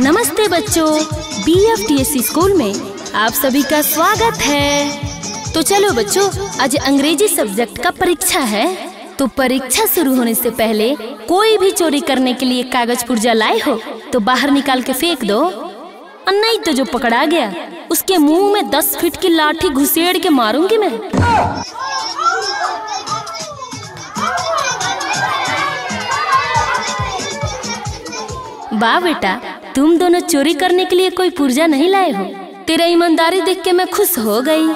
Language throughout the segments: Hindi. नमस्ते बच्चों, BFTS स्कूल में आप सभी का स्वागत है। तो चलो बच्चों, आज अंग्रेजी सब्जेक्ट का परीक्षा है, तो परीक्षा शुरू होने से पहले कोई भी चोरी करने के लिए कागज पुर्जा लाए हो तो बाहर निकाल के फेंक दो, और नहीं तो जो पकड़ा गया उसके मुंह में 10 फीट की लाठी घुसेड़ के मारूंगी मैं। वाह बेटा, तुम दोनों चोरी करने के लिए कोई पुर्जा नहीं लाए हो। तेरा ईमानदारी देख के मैं खुश हो गई।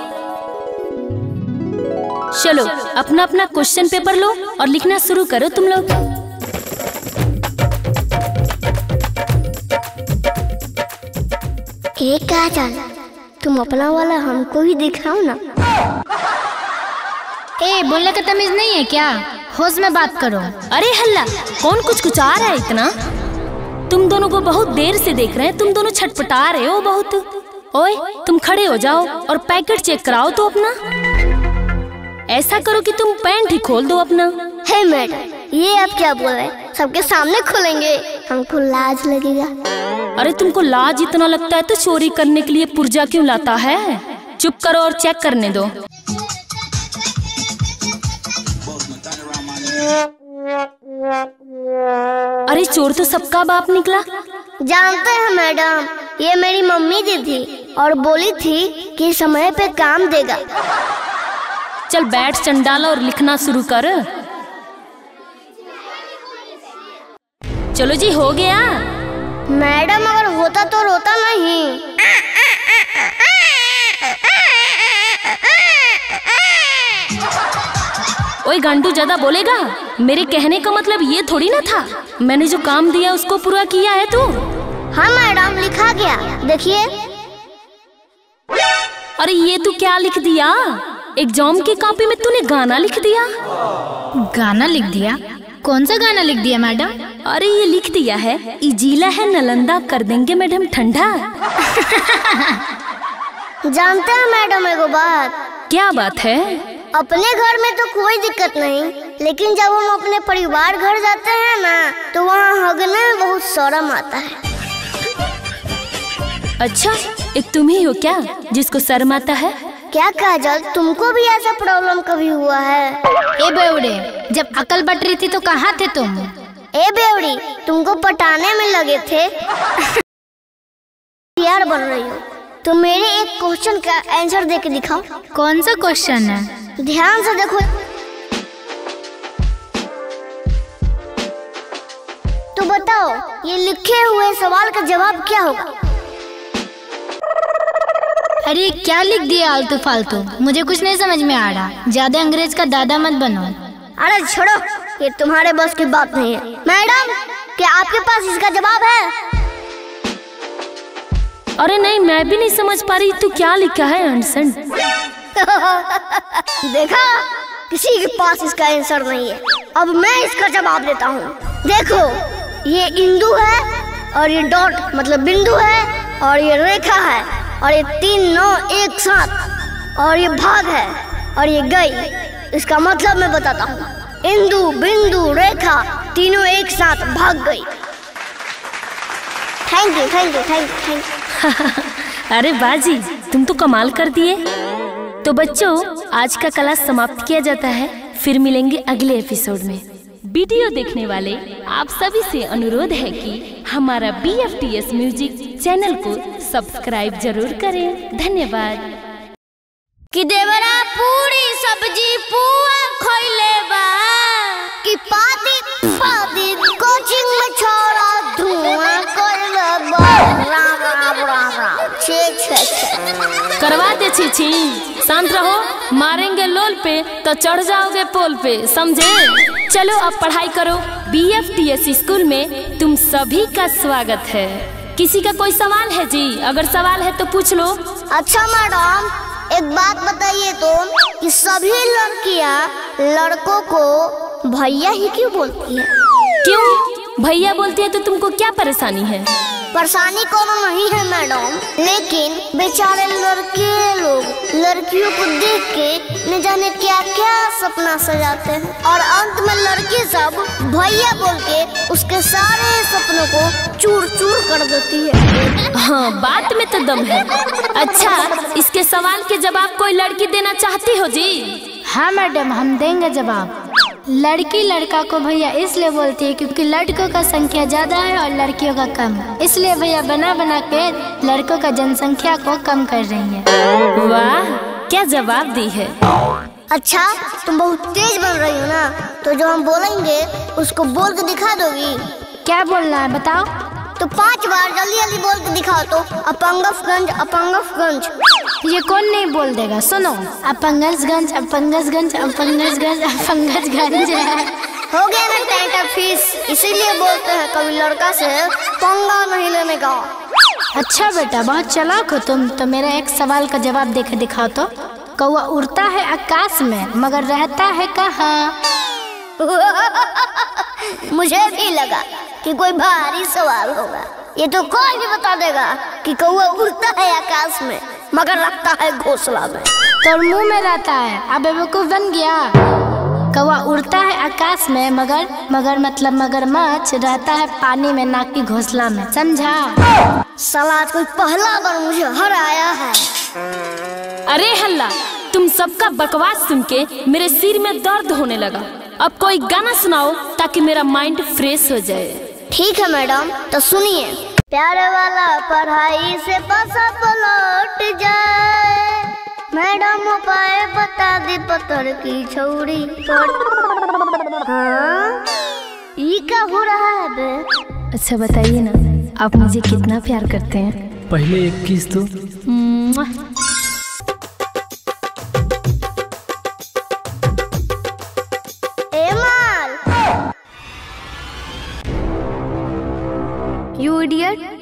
चलो अपना अपना क्वेश्चन पेपर लो और लिखना शुरू करो तुम लोग। एक आजा, तुम अपना वाला हमको भी दिखाओ ना। ए, बोलने का तमीज नहीं है क्या? होश में बात करो। अरे हल्ला, कौन कुछ आ रहा है इतना? तुम दोनों को बहुत देर से देख रहे हैं, तुम दोनों छटपटा रहे हो बहुत। ओए, तुम खड़े हो जाओ और पैकेट चेक कराओ तो अपना। ऐसा करो कि तुम पैंट ही खोल दो अपना। हे मैडम, ये आप क्या बोल रहे हैं? सबके सामने खोलेंगे, हमको लाज लगेगा। अरे तुमको लाज इतना लगता है तो चोरी करने के लिए पुर्जा क्यों लाता है? चुप करो और चेक करने दो। अरे चोर तो सबका बाप निकला। जानते हैं मैडम, ये मेरी मम्मी दी थी और बोली थी कि समय पे काम देगा। चल बैठ चंडाला और लिखना शुरू कर। चलो जी, हो गया। मैडम अगर होता तो रोता नहीं। ओए गांडू, ज्यादा बोलेगा? मेरे कहने का मतलब ये थोड़ी ना था। मैंने जो काम दिया उसको पूरा किया है तू। हाँ मैडम, लिखा गया, देखिए। अरे ये तू क्या लिख दिया? एग्जाम की कॉपी में तूने गाना लिख दिया। गाना लिख दिया? कौन सा गाना लिख दिया मैडम? अरे ये लिख दिया है, इजीला है नालंदा कर देंगे मैडम ठंडा। जानते हैं मैडम एगो बात? क्या बात है? अपने घर में तो कोई दिक्कत नहीं, लेकिन जब हम अपने परिवार घर जाते हैं ना, तो वहाँ हगने में बहुत शर्म आता है। अच्छा, एक तुम ही हो क्या जिसको शर्म आता है? क्या काजल, तुमको भी ऐसा प्रॉब्लम कभी हुआ है? ए बेवड़े, जब अकल बट रही थी तो कहाँ थे तुम? ए बेवड़ी, तुमको पटाने में लगे थे। यार बन रही हो तो मेरे एक क्वेश्चन का आंसर दे के दिखाओ। कौन सा क्वेश्चन है? ध्यान से देखो तो बताओ, ये लिखे हुए सवाल का जवाब क्या होगा? अरे क्या लिख दिया आलतू फालतू, मुझे कुछ नहीं समझ में आ रहा। ज्यादा अंग्रेज का दादा मत बनो। अरे छोड़ो, ये तुम्हारे बस की बात नहीं है। मैडम, क्या आपके पास इसका जवाब है? अरे नहीं, मैं भी नहीं समझ पा रही तू क्या लिखा है अनसन। देखा, किसी के पास इसका आंसर नहीं है। अब मैं इसका जवाब देता हूँ। देखो, ये इंदु है और ये डॉट मतलब बिंदु है और ये रेखा है और ये 3 9 एक साथ और ये भाग है और ये गई। इसका मतलब मैं बताता हूँ, इंदु बिंदु रेखा तीनों एक साथ भाग गई। Thank you thank you thank you thank you. अरे बाजी, तुम तो कमाल कर दिए। तो बच्चों, आज का क्लास समाप्त किया जाता है। फिर मिलेंगे अगले एपिसोड में। वीडियो देखने वाले आप सभी से अनुरोध है कि हमारा BFTS म्यूजिक चैनल को सब्सक्राइब जरूर करें। धन्यवाद। कि देवरा पूरी सब्जी पुआ खोइले बा, कि पादी पादी कोचिंग में छोरा धुआं करले बा। राम राम राम राम, छे छे करवा दे छी। शांत रहो, मारेंगे लोल पे तो चढ़ जाओगे पोल पे, समझे? चलो अब पढ़ाई करो। BFTS स्कूल में तुम सभी का स्वागत है। किसी का कोई सवाल है जी? अगर सवाल है तो पूछ लो। अच्छा मैडम, एक बात बताइए तो, कि सभी लड़कियां लड़कों को भैया ही क्यों बोलती है? क्यों भैया बोलती है तो तुमको क्या परेशानी है? परेशानी कोनो नहीं है मैडम, लेकिन बेचारे लड़के लोग लड़कियों को देख के न जाने क्या क्या सपना सजाते हैं और अंत में लड़की सब भैया बोल के उसके सारे सपनों को चूर चूर कर देती है। हाँ, बात में तो दम है। अच्छा, इसके सवाल के जवाब कोई लड़की देना चाहती हो जी? हाँ मैडम, हम देंगे जवाब। लड़की लड़का को भैया इसलिए बोलती है क्योंकि लड़कों का संख्या ज्यादा है और लड़कियों का कम, इसलिए भैया बना बना के लड़कों का जनसंख्या को कम कर रही है। वाह, क्या जवाब दी है। अच्छा, तुम बहुत तेज बोल रही हो ना, तो जो हम बोलेंगे उसको बोल के दिखा दोगी? क्या बोलना है बताओ? तो 5 बार जल्दी जल्दी बोल के दिखाओ तो। अपंगसगंज, अपंगसगंज। ये कौन नहीं बोल देगा? सुनो, अपंगसगंज, अपंगसगंज, अपंगसगंज, अपंगसगंज। हो गया ना टाइटा फीस, इसीलिए बोलते हैं कभी लड़का से पंगा नहीं लेने का। अच्छा बेटा, बहुत चालाक हो तुम। तो मेरा एक सवाल का जवाब देके दिखाओ तो। कौवा उड़ता है आकाश में मगर रहता है कहाँ? मुझे भी लगा कि कोई भारी सवाल होगा। ये तो कोई भी बता देगा कि कौवा उड़ता है आकाश में मगर रहता है घोंसला में। तो मुंह में रहता है, अब बेवकूफ बन गया। कौवा उड़ता है आकाश में मगर मतलब मगरमच्छ रहता है पानी में, नाक की घोंसला में, समझा? साला कोई पहला बार मुझे हराया है। अरे हल्ला, तुम सबका बकवास सुन के मेरे सिर में दर्द होने लगा। अब कोई गाना सुनाओ ताकि मेरा माइंड फ्रेश हो जाए। ठीक है मैडम, तो सुनिए। प्यार वाला पढ़ाई से पास लौट जाए, मैडम उपाय बता दी पत्थर की छौड़ी। हाँ, ये क्या हो रहा है बे? अच्छा बताइए ना, आप मुझे कितना प्यार करते हैं? पहले एक किस दो।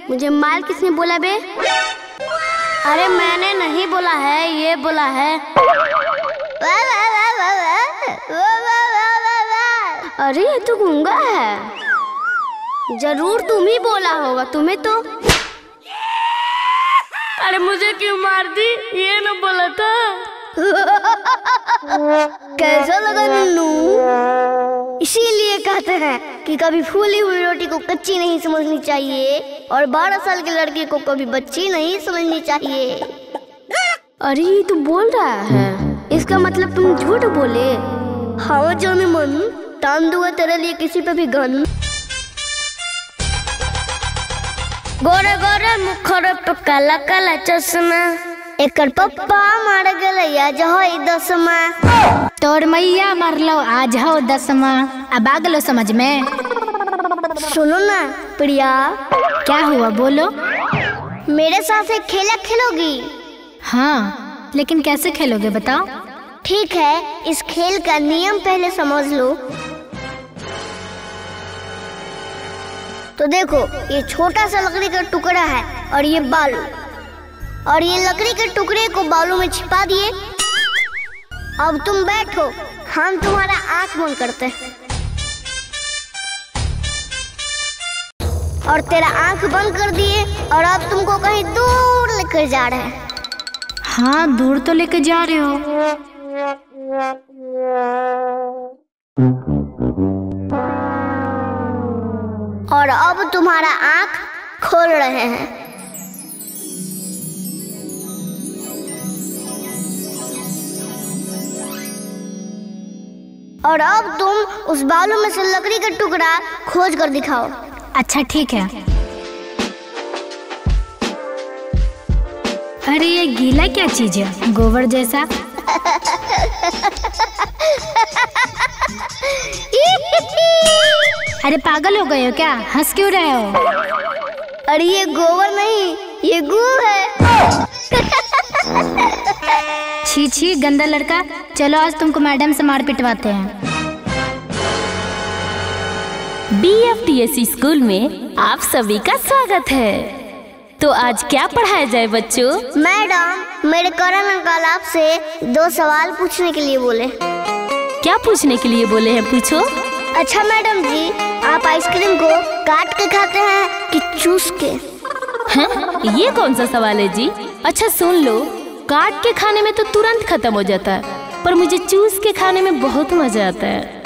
मुझे माल किसने बोला बे? अरे मैंने नहीं बोला है, ये बोला है। वाह वाह वाह वाह वाह वाह वाह वाह। अरे ये तो गूंगा है, जरूर तुम ही बोला होगा। तुम्हें तो, अरे मुझे क्यों मार दी, ये ना बोला था। कैसा लगा नन्नू? इसीलिए कहते हैं कि कभी फूली हुई रोटी को कच्ची नहीं समझनी चाहिए और 12 साल की लड़की को कभी बच्ची नहीं समझनी चाहिए। अरे ये तो बोल रहा है, इसका मतलब तुम झूठ बोले। हवा जाने मन, तान दूंगा तेरे लिए किसी पे भी गन। गोरे गोरे मुखर पे काला काला चश्मा, एक पप्पा मार गया जाओ 10वां। तोर मैया मार लो आ जाओ 10वां। अब आ गलो समझ में? सुनो ना प्रिया। क्या हुआ बोलो? मेरे साथ एक खेला खेलोगी? हाँ, लेकिन कैसे खेलोगे बताओ? ठीक है, इस खेल का नियम पहले समझ लो। तो देखो, ये छोटा सा लकड़ी का टुकड़ा है और ये बालू, और ये लकड़ी के टुकड़े को बालू में छिपा दिए। अब तुम बैठो, हम तुम्हारा आंख बंद करते हैं। और तेरा आंख बंद कर दिए और अब तुमको कहीं दूर लेकर जा रहे हैं। हाँ, दूर तो लेकर जा रहे हो। और अब तुम्हारा आंख खोल रहे हैं। और अब तुम उस बालू में से लकड़ी का टुकड़ा खोज कर दिखाओ। अच्छा ठीक है। अरे ये गीला क्या चीज है? गोबर जैसा। अरे पागल हो गए हो क्या? हंस क्यों रहे हो? अरे ये गोबर नहीं, ये गू है। छी छी, गंदा लड़का। चलो आज तुमको मैडम से मार पिटवाते हैं। BFTS स्कूल में आप सभी का स्वागत है। तो आज क्या पढ़ाया जाए बच्चों? मैडम, मेरे करण अंकल आपसे 2 सवाल पूछने के लिए बोले। क्या पूछने के लिए बोले हैं? पूछो। अच्छा मैडम जी, आप आइसक्रीम को काट के खाते हैं कि चूस के? हैं? ये कौन सा सवाल है जी। अच्छा सुन लो, काट के खाने में तो तुरंत खत्म हो जाता है, पर मुझे चूस के खाने में बहुत मजा आता है।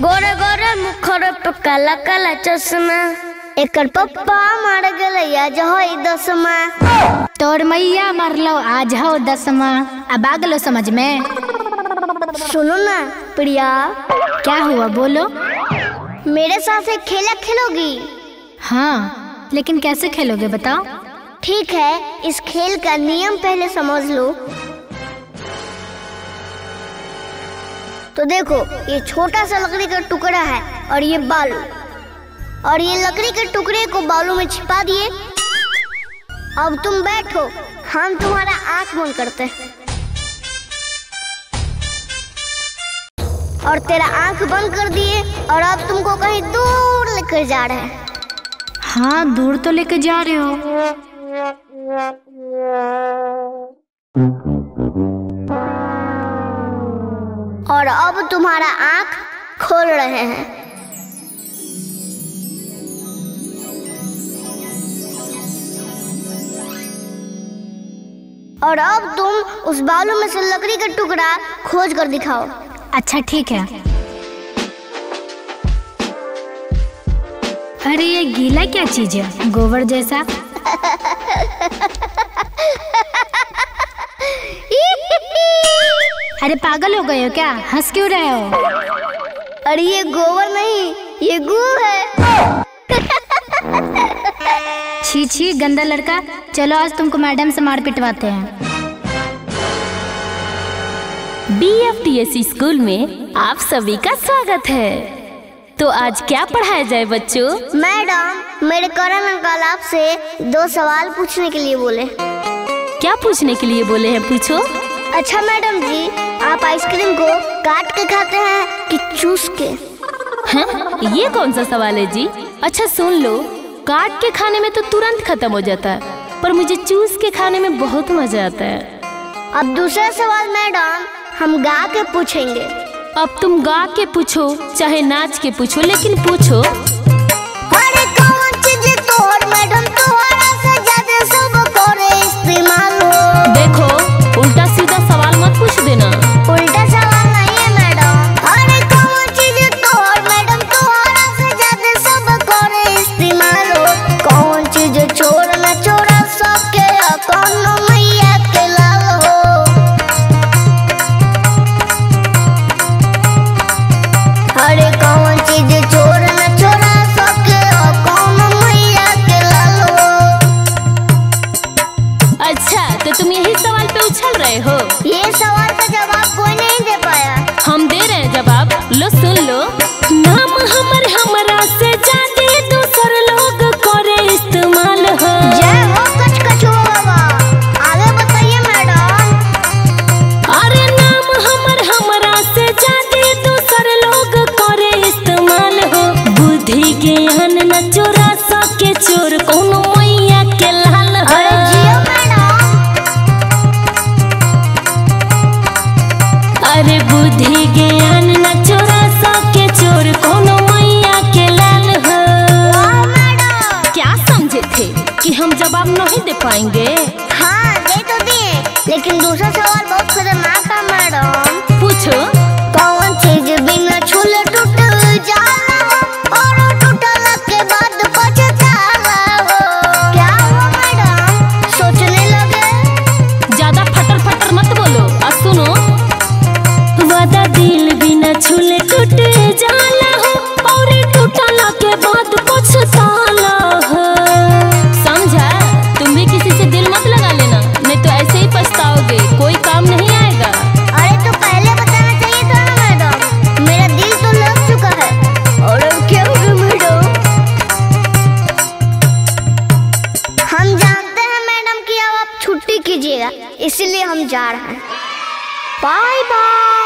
गोरे गोरे मुखर पे काला काला चश्मा, एकर पप्पा मार गलैया जहई दसमा, तोर मैया मरलो आज हो दसमा। अब आ गलो समझ में। सुनो ना प्रिया। क्या हुआ बोलो। मेरे साथ एक खेला खेलोगी? हाँ, लेकिन कैसे खेलोगे बताओ। ठीक है, इस खेल का नियम पहले समझ लो। तो देखो, ये छोटा सा लकड़ी का टुकड़ा है और ये बालू, और ये लकड़ी के टुकड़े को बालू में छिपा दिए। अब तुम बैठो, हम तुम्हारा आंख बंद करते हैं। और तेरा आंख बंद कर दिए और अब तुमको कहीं दूर लेकर जा रहे हैं। हाँ, दूर तो लेकर जा रहे हो। और अब तुम्हारा आंख खोल रहे हैं। और अब तुम उस बालू में से लकड़ी का टुकड़ा खोज कर दिखाओ। अच्छा ठीक है। अरे ये गीला क्या चीज है? गोबर जैसा। अरे पागल हो गए हो क्या? हंस क्यों रहे हो? अरे ये गोबर नहीं, ये गू है। छी छी गंदा लड़का। चलो आज तुमको मैडम से मार पिटवाते हैं। BFTS स्कूल में आप सभी का स्वागत है। तो आज क्या पढ़ाया जाए बच्चों? मैडम, मेरे करण अंकल आपसे दो सवाल पूछने के लिए बोले। क्या पूछने के लिए बोले हैं? पूछो। अच्छा मैडम जी, आप आइसक्रीम को काट के खाते हैं कि चूस के? हैं? ये कौन सा सवाल है जी। अच्छा सुन लो, काट के खाने में तो तुरंत खत्म हो जाता है, पर मुझे चूस के खाने में बहुत मजा आता है। अब दूसरा सवाल मैडम हम गा के पूछेंगे। अब तुम गा के पूछो चाहे नाच के पूछो, लेकिन पूछो। हाँ दे तो दिए, लेकिन दूसरा सवाल बहुत खतरनाक है मैडम। पूछो। कौन चीज बिना छूले टूट जाला और टूटला के बाद पछतावा हो? क्या हो मैडम? सोचने लगे। ज्यादा फटर फटर मत बोलो और सुनो। वादा दिल बिना छूले टूट जाला हो और टूटला के बाद पछतावा हो। समझा? किसी से दिल मत लगा लेना, नहीं तो ऐसे ही पछताओगे, कोई काम नहीं आएगा। अरे तो पहले बताना चाहिए था ना मैडम, मेरा दिल तो लग चुका है। और अब क्या होगा मैडम? हम जानते हैं मैडम कि अब आप छुट्टी कीजिएगा, इसलिए हम जा रहे हैं। Bye bye.